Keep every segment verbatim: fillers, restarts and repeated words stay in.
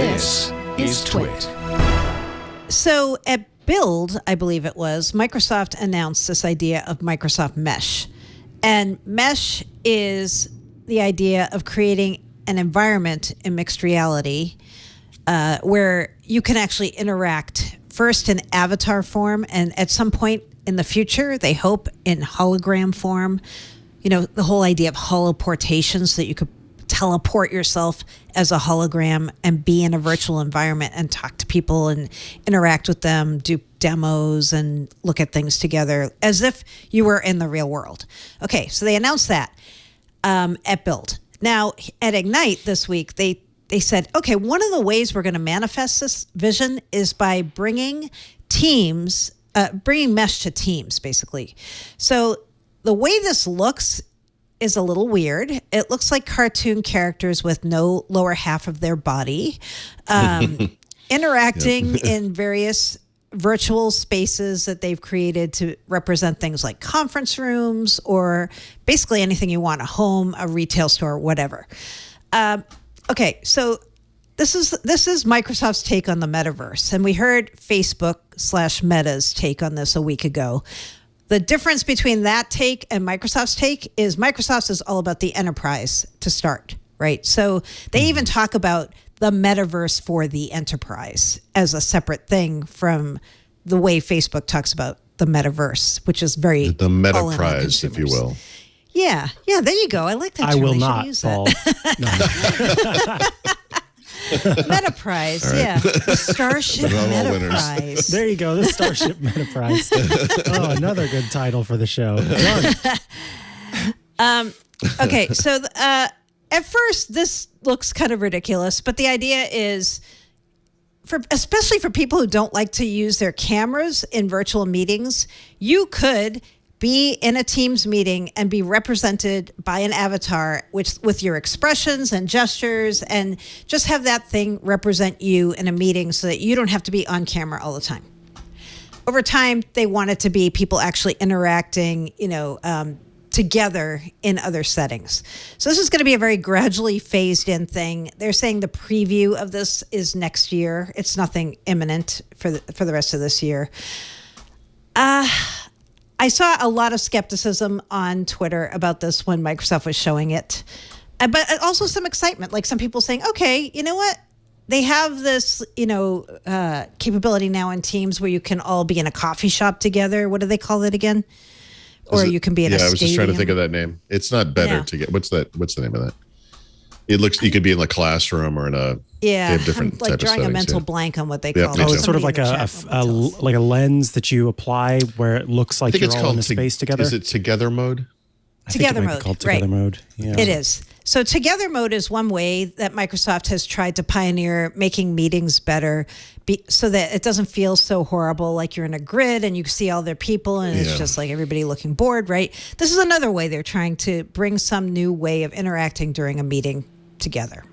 This is Twit. So at Build, I believe it was, Microsoft announced this idea of Microsoft Mesh. And Mesh is the idea of creating an environment in mixed reality uh, where you can actually interact first in avatar form, and at some point in the future, they hope, in hologram form. You know, the whole idea of holoportation, so that you could teleport yourself as a hologram and be in a virtual environment and talk to people and interact with them, do demos and look at things together as if you were in the real world. Okay, so they announced that um, at Build. Now, at Ignite this week, they, they said, okay, one of the ways we're going to manifest this vision is by bringing teams, uh, bringing Mesh to Teams, basically. So the way this looks is a little weird. It looks like cartoon characters with no lower half of their body um, interacting in various virtual spaces that they've created to represent things like conference rooms or basically anything you want, a home, a retail store, whatever. Um, okay, so this is, this is Microsoft's take on the metaverse. And we heard Facebook slash Meta's take on this a week ago. The difference between that take and Microsoft's take is Microsoft's is all about the enterprise to start, right? So they even talk about the metaverse for the enterprise as a separate thing from the way Facebook talks about the metaverse, which is very the metaverse, if you will. Yeah, yeah, there you go. I like that. I term. will I not use Paul. That. No. Metaprize, right. Yeah. The Starship Metaprize. There you go, the Starship Metaprize. Oh, another good title for the show. um, okay, so uh, at first this looks kind of ridiculous, but the idea is, for especially for people who don't like to use their cameras in virtual meetings, you could be in a Teams meeting and be represented by an avatar which, with your expressions and gestures, and just have that thing represent you in a meeting so that you don't have to be on camera all the time. Over time, they want it to be people actually interacting, you know, um, together in other settings. So this is going to be a very gradually phased in thing. They're saying the preview of this is next year. It's nothing imminent for the, for the rest of this year. Uh... I saw a lot of skepticism on Twitter about this when Microsoft was showing it, but also some excitement, like some people saying, okay, you know what? They have this, you know, uh, capability now in Teams where you can all be in a coffee shop together. What do they call it again? Or it, you can be in yeah, a stadium. Yeah, I was just trying to think of that name. It's not better yeah. to get, what's that? What's the name of that? It looks, you could be in the classroom or in a, yeah, they have different I'm like type drawing of settings, a mental yeah. blank on what they yep, call it. Oh, it's sort of like a, a, a like a lens that you apply where it looks like you're all in a space together. Is it together mode? I together mode, called together right. mode. Yeah. It is. So together mode is one way that Microsoft has tried to pioneer making meetings better be, so that it doesn't feel so horrible, like you're in a grid and you see all their people and yeah. it's just like everybody looking bored, right? This is another way they're trying to bring some new way of interacting during a meeting together.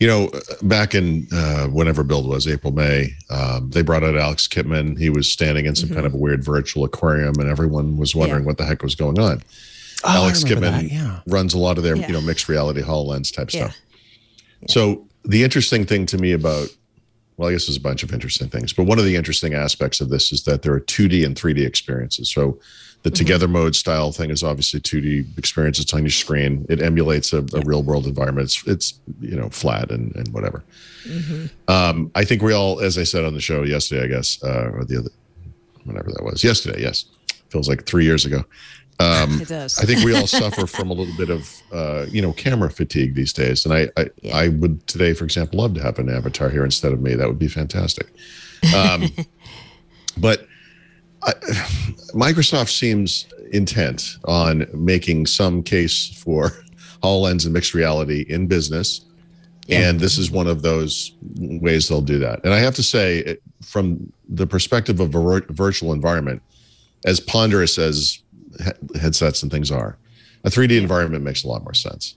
You know, back in uh, whenever Build was, April, May, um, they brought out Alex Kitman. He was standing in some mm-hmm. kind of a weird virtual aquarium, and everyone was wondering yeah. what the heck was going on. Oh, Alex Kitman that, yeah. runs a lot of their yeah. you know, mixed reality HoloLens type yeah. stuff. Yeah. So the interesting thing to me about, well, I guess there's a bunch of interesting things, but one of the interesting aspects of this is that there are two D and three D experiences. So the mm-hmm. together mode style thing is obviously two D experience. It's on your screen. It emulates a, yeah. a real world environment. It's, it's you know, flat and, and whatever. Mm-hmm. um, I think we all, as I said on the show yesterday, I guess, uh, or the other, whenever that was, yesterday, yes. Feels like three years ago. Um, it does. I think we all suffer from a little bit of, uh, you know, camera fatigue these days. And I, I, yeah. I would today, for example, love to have an avatar here instead of me. That would be fantastic. Um, but I, Microsoft seems intent on making some case for HoloLens and mixed reality in business. Yeah. And this is one of those ways they'll do that. And I have to say, from the perspective of a virtual environment, as ponderous as headsets and things are, a three D environment makes a lot more sense,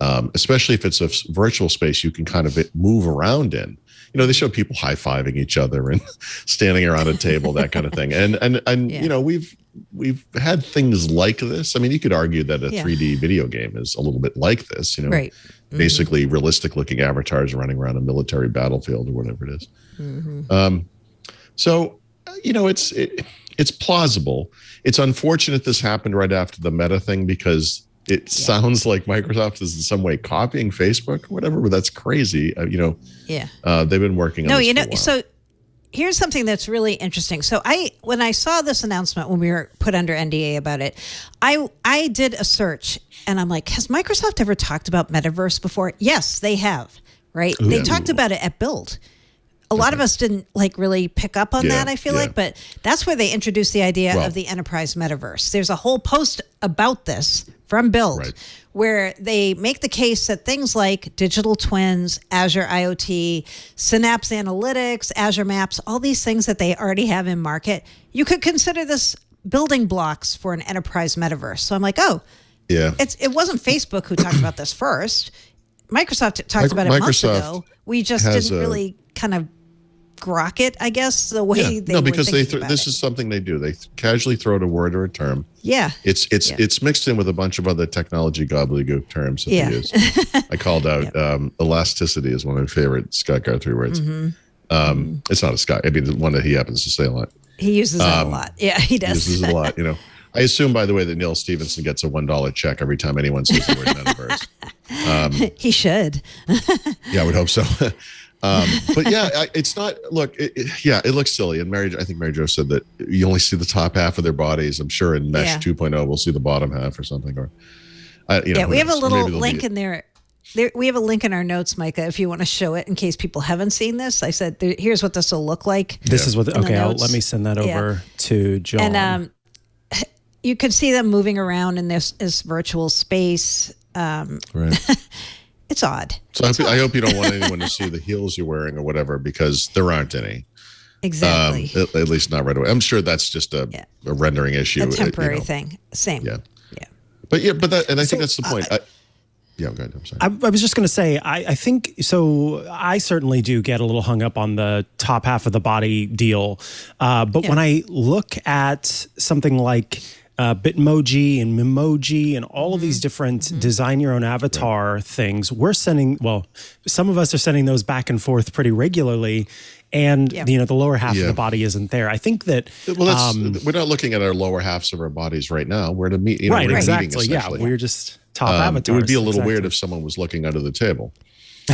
um, especially if it's a virtual space you can kind of move around in. You know, they show people high-fiving each other and standing around a table, that kind of thing. And and and yeah. you know, we've we've had things like this. I mean, you could argue that a yeah. three D video game is a little bit like this, you know, right. mm-hmm. basically realistic looking avatars running around a military battlefield or whatever it is. Mm-hmm. um, so, you know, it's, it, it's plausible. It's unfortunate this happened right after the Meta thing, because it yeah. sounds like Microsoft is in some way copying Facebook or whatever, but that's crazy. Uh, you know, yeah, uh, they've been working on no, this you know, for a while. So here's something that's really interesting. So I, when I saw this announcement, when we were put under N D A about it, I, I did a search and I'm like, has Microsoft ever talked about Metaverse before? Yes, they have, right? Ooh. They talked about it at Build. A lot of us didn't like really pick up on yeah, that, I feel yeah. like, but that's where they introduced the idea well, of the enterprise metaverse. There's a whole post about this from Build right. where they make the case that things like digital twins, Azure IoT, Synapse Analytics, Azure Maps, all these things that they already have in market, you could consider this building blocks for an enterprise metaverse. So I'm like, oh, yeah, it's, it wasn't Facebook who talked about this first. Microsoft talked about it months ago. We just didn't really kind of grok it, I guess, the way yeah. they no, because were they th this it. is something they do. They th casually throw out a word or a term. Yeah, it's it's yeah. it's mixed in with a bunch of other technology gobbledygook terms. That yeah, they use. I called out yep. um, elasticity is one of my favorite Scott Guthrie words. Mm-hmm. um, mm-hmm. It's not a Scott. I mean, the one that he happens to say a lot. He uses um, that a lot. Yeah, he does. He uses it a lot. You know, I assume, by the way, that Neil Stevenson gets a one dollar check every time anyone says the word metaverse. Um, he should. Yeah, I would hope so. Um, but yeah, it's not, look, it, it, yeah, it looks silly. And Mary, I think Mary Jo said that you only see the top half of their bodies. I'm sure in Mesh yeah. two point oh, we'll see the bottom half or something. Or uh, you know, yeah, we have knows? a little link in there. there. We have a link in our notes, Micah, if you want to show it in case people haven't seen this. I said, there, here's what this will look like. This yeah. is what, the, okay, I'll, let me send that yeah. over to John. And um, you can see them moving around in this, this virtual space. Um, right. It's odd. So it's I, hope, odd. I hope you don't want anyone to see the heels you're wearing or whatever, because there aren't any. Exactly. Um, at, at least not right away. I'm sure that's just a, yeah. a rendering issue. A temporary uh, you know. thing. Same. Yeah. Yeah. But yeah, but that, and I so, think that's the point. Uh, I, yeah, go ahead. I'm sorry. I, I was just going to say, I, I think, so I certainly do get a little hung up on the top half of the body deal. Uh, but yeah. when I look at something like Uh, Bitmoji and Memoji and all of these different mm-hmm. design your own avatar right. things, we're sending, well, some of us are sending those back and forth pretty regularly. And, yep. you know, the lower half yeah. of the body isn't there. I think that well, that's, um, we're not looking at our lower halves of our bodies right now. We're at a meet, you know, right, we're exactly. meeting, essentially. Yeah, we're just top um, avatars. It would be a little exactly. weird if someone was looking under the table.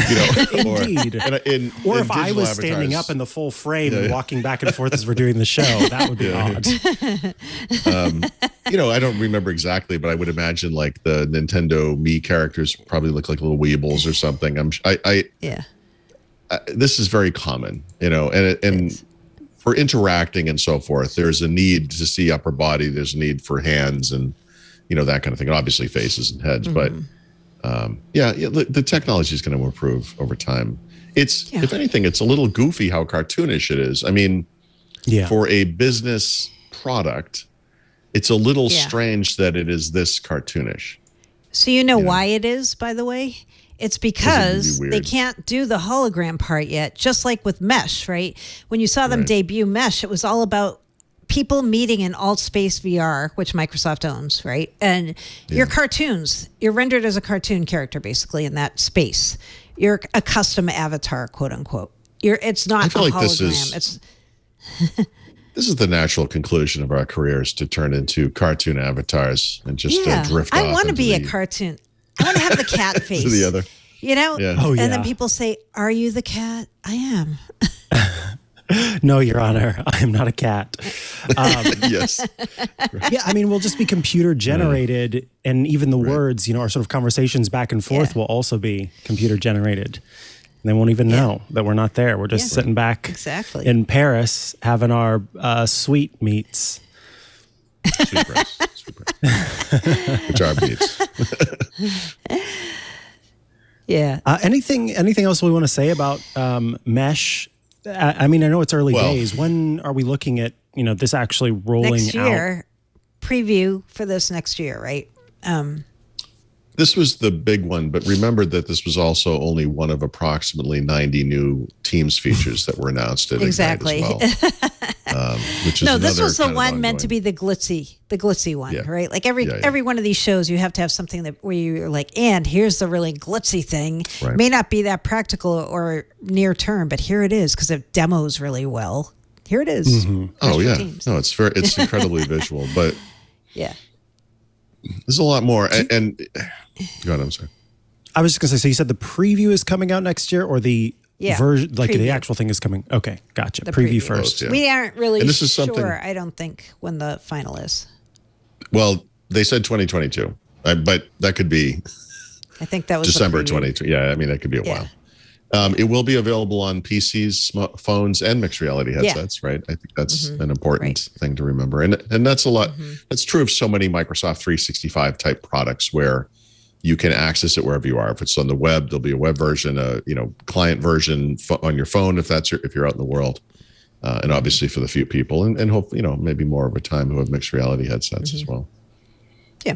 You know, Indeed. Or, in, in, or if I was avatars. standing up in the full frame yeah, yeah. and walking back and forth as we're doing the show, that would be yeah, odd. Um, you know, I don't remember exactly, but I would imagine like the Nintendo Mii characters probably look like little weebles or something. I'm, I, I yeah. I, this is very common, you know, and and for interacting and so forth, there's a need to see upper body. There's a need for hands and, you know, that kind of thing. And obviously faces and heads, mm-hmm. but. Um, yeah, the, the technology is going to improve over time. It's, yeah. if anything, it's a little goofy how cartoonish it is. I mean, yeah. for a business product, it's a little yeah. strange that it is this cartoonish. So you know, you know why it is, by the way? It's because they can't do the hologram part yet, just like with Mesh, right? When you saw them right. debut Mesh, it was all about people meeting in AltSpace V R, which Microsoft owns, right? And yeah. your cartoons, you're rendered as a cartoon character, basically, in that space. You're a custom avatar, quote unquote. You're, it's not I feel a like hologram. This is, it's this is the natural conclusion of our careers, to turn into cartoon avatars and just yeah. uh, drift I off. I want to be the, a cartoon. I want to have the cat face. To the other. You know? Yeah. Oh, yeah. And then people say, are you the cat? I am. No, Your Honor, I am not a cat. Um, yes. Right. Yeah, I mean, we'll just be computer generated, right. and even the right. words, you know, our sort of conversations back and forth yeah. will also be computer generated. And they won't even yeah. know that we're not there. We're just yeah. sitting back exactly. in Paris having our uh, sweet meats. Sweet breasts. Sweet breasts. Which are meats. yeah. Uh, anything, anything else we want to say about um, Mesh? I mean, I know it's early well, days. When are we looking at, you know, this actually rolling next year, out? Preview for this next year, right? Um, This was the big one, but remember that this was also only one of approximately ninety new Teams features that were announced at exactly. Ignite as well. um, which is no, this was the one ongoing. meant to be the glitzy, the glitzy one, yeah. right? Like every yeah, yeah. every one of these shows, you have to have something that where you're like, and here's the really glitzy thing. Right. It may not be that practical or near term, but here it is because it demos really well. Here it is. Mm-hmm. Oh yeah, Teams. no, it's very, it's incredibly visual, but yeah. There's a lot more, and, and God, I'm sorry. I was just gonna say. So you said the preview is coming out next year, or the yeah, version, like preview. the actual thing is coming. Okay, gotcha. The preview, preview first. Yeah. We aren't really and this is something, sure. I don't think when the final is. Well, they said twenty twenty-two, but that could be. I think that was December twenty-two. Yeah, I mean that could be a yeah. while. Um, it will be available on P Cs, phones, and mixed reality headsets, yeah. right? I think that's mm-hmm. an important right. thing to remember. And and that's a lot. Mm-hmm. That's true of so many Microsoft three sixty-five type products where you can access it wherever you are. If it's on the web, there'll be a web version, a you know client version on your phone if that's your, if you're out in the world, uh, and obviously for the few people, and and hopefully you know maybe more over time who have mixed reality headsets mm-hmm. as well. Yeah.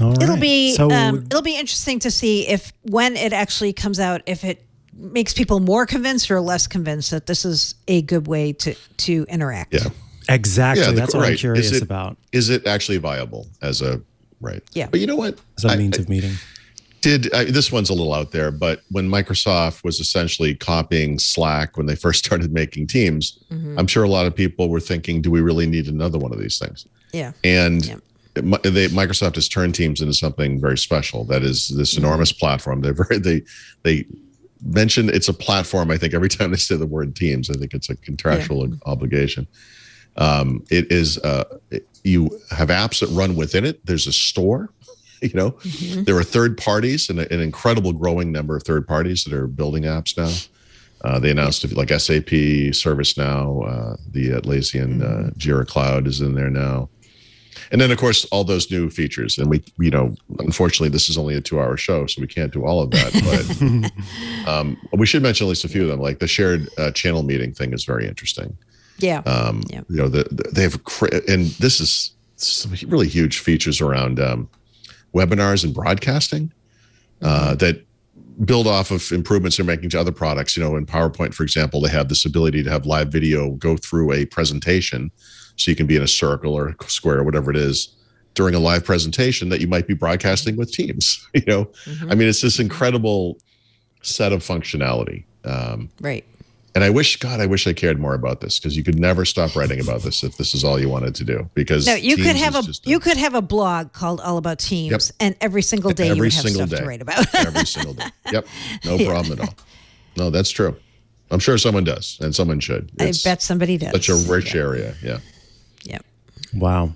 Right. It'll be so, um, it'll be interesting to see if when it actually comes out, if it makes people more convinced or less convinced that this is a good way to to interact. Yeah, exactly. Yeah, the, That's what right. I'm curious is it, about. Is it actually viable as a right? Yeah. But you know what? As a means I, of meeting. Did I, this one's a little out there? But when Microsoft was essentially copying Slack when they first started making Teams, mm-hmm. I'm sure a lot of people were thinking, "Do we really need another one of these things?" Yeah. And. Yeah. They, Microsoft has turned Teams into something very special. That is this enormous platform. They're very, they they mention it's a platform. I think every time they say the word Teams, I think it's a contractual yeah. obligation. Um, it is uh, you have apps that run within it. There's a store. You know, mm-hmm. there are third parties and an incredible growing number of third parties that are building apps now. Uh, they announced like S A P, ServiceNow, uh, the Atlassian uh, Jira Cloud is in there now. And then, of course, all those new features. And we, you know, unfortunately, this is only a two hour show, so we can't do all of that. But um, we should mention at least a few of them. Like the shared uh, channel meeting thing is very interesting. Yeah. Um, yeah. You know, the, the, they have, and this is some really huge features around um, webinars and broadcasting uh, that build off of improvements they're making to other products. You know, in PowerPoint, for example, they have this ability to have live video go through a presentation. So you can be in a circle or a square or whatever it is during a live presentation that you might be broadcasting with Teams. You know, mm-hmm. I mean, it's this incredible set of functionality. Um, right. And I wish, God, I wish I cared more about this because you could never stop writing about this if this is all you wanted to do. Because no, you Teams could have a, a you could have a blog called All About Teams, yep. and every single day every you would have stuff day. to write about. Every single day. Yep. No yeah. problem at all. No, that's true. I'm sure someone does, and someone should. It's I bet somebody does. Such a rich yeah. area. Yeah. Yep. Wow.